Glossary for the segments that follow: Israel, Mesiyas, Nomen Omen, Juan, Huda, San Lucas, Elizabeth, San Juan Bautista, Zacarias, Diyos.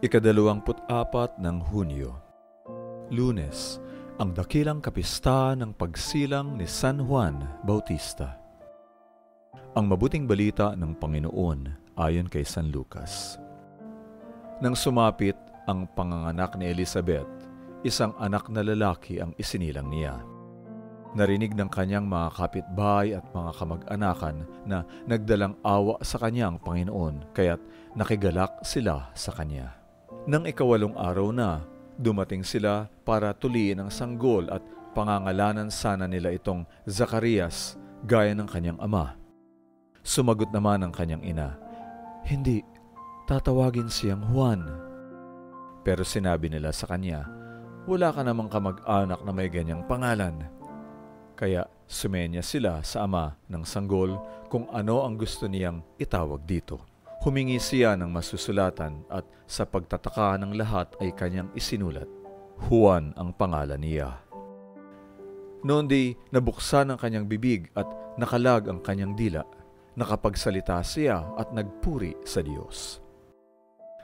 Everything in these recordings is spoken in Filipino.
Ika-24 ng Hunyo, Lunes, ang dakilang kapistahan ng pagsilang ni San Juan Bautista. Ang mabuting balita ng Panginoon ayon kay San Lucas. Nang sumapit ang panganganak ni Elizabeth, isang anak na lalaki ang isinilang niya. Narinig ng kanyang mga kapitbahay at mga kamag-anakan na nagdalang awa sa kanya ang Panginoon, kaya't nakigalak sila sa kanya. Nang ikawalong araw na, dumating sila para tuliin ang sanggol at pangangalanan sana nila itong Zacarias gaya ng kanyang ama. Sumagot naman ang kanyang ina, "Hindi, tatawagin siyang Juan." Pero sinabi nila sa kanya, "Wala ka namang kamag-anak na may ganyang pangalan." Kaya sumenya sila sa ama ng sanggol kung ano ang gusto niyang itawag dito. Humingi siya ng masusulatan at sa pagtataka ng lahat ay kanyang isinulat, Juan ang pangalan niya. Noon di nabuksan ang kanyang bibig at nakalag ang kanyang dila, nakapagsalita siya at nagpuri sa Diyos.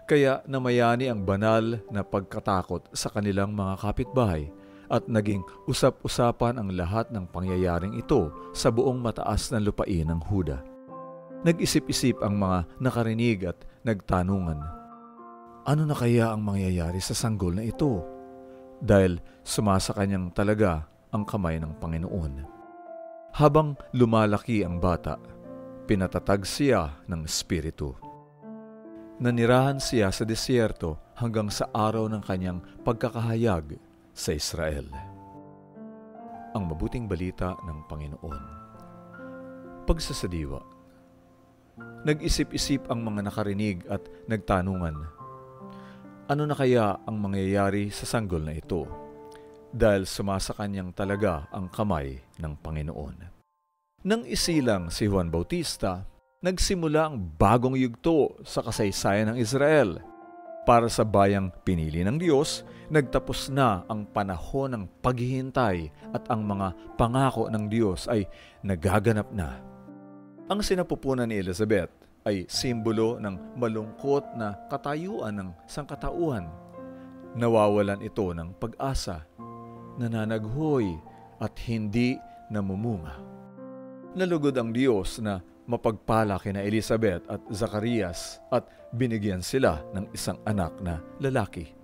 Kaya namayani ang banal na pagkatakot sa kanilang mga kapitbahay at naging usap-usapan ang lahat ng pangyayaring ito sa buong mataas na lupain ng Huda. Nag-isip-isip ang mga nakarinig at nagtanungan, ano na kaya ang mangyayari sa sanggol na ito? Dahil sumasakanyang talaga ang kamay ng Panginoon. Habang lumalaki ang bata, pinatatag siya ng Espiritu. Nanirahan siya sa disyerto hanggang sa araw ng kanyang pagkakahayag sa Israel. Ang mabuting balita ng Panginoon. Pagsasadiwa. Nag-isip-isip ang mga nakarinig at nagtanungan, ano na kaya ang mangyayari sa sanggol na ito? Dahil sumasakanyang talaga ang kamay ng Panginoon. Nang isilang si Juan Bautista, nagsimula ang bagong yugto sa kasaysayan ng Israel. Para sa bayang pinili ng Diyos, nagtapos na ang panahon ng paghihintay at ang mga pangako ng Diyos ay nagaganap na. Ang sinapupunan ni Elizabeth ay simbolo ng malungkot na katayuan ng sangkatauhan. Nawawalan ito ng pag-asa, nananaghoy at hindi namumunga. Nalugod ang Diyos na mapagpala kina Elizabeth at Zacarias at binigyan sila ng isang anak na lalaki.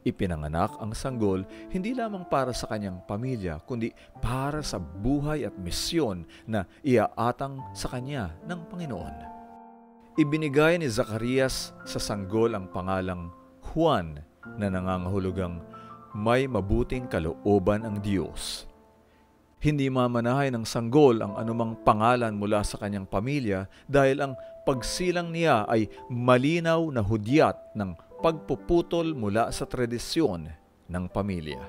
Ipinanganak ang sanggol hindi lamang para sa kanyang pamilya kundi para sa buhay at misyon na iaatang sa kanya ng Panginoon. Ibinigay ni Zacarias sa sanggol ang pangalang Juan na nangangahulugang may mabuting kalooban ang Diyos. Hindi mamanahin ng sanggol ang anumang pangalan mula sa kanyang pamilya dahil ang pagsilang niya ay malinaw na hudyat ng pagpuputol mula sa tradisyon ng pamilya.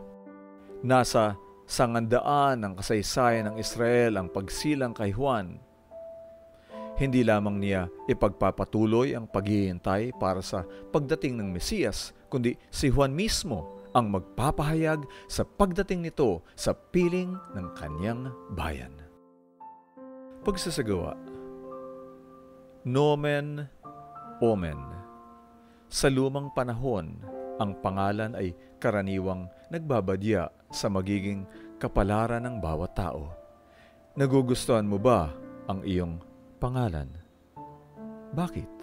Nasa sangandaan ng kasaysayan ng Israel ang pagsilang kay Juan. Hindi lamang niya ipagpapatuloy ang paghihintay para sa pagdating ng Mesiyas, kundi si Juan mismo ang magpapahayag sa pagdating nito sa piling ng kanyang bayan. Pagsasagawa. Nomen Omen. Sa lumang panahon, ang pangalan ay karaniwang nagbabadya sa magiging kapalaran ng bawat tao. Nagugustuhan mo ba ang iyong pangalan? Bakit?